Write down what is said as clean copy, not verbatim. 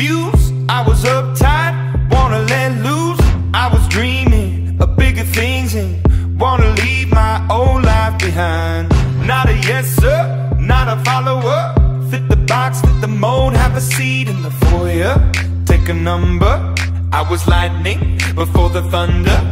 confused, I was uptight, wanna let loose. I was dreaming of bigger things and wanna leave my old life behind. Not a yes sir, not a follower. Fit the box, fit the mold, have a seat in the foyer. Take a number, I was lightning before the thunder.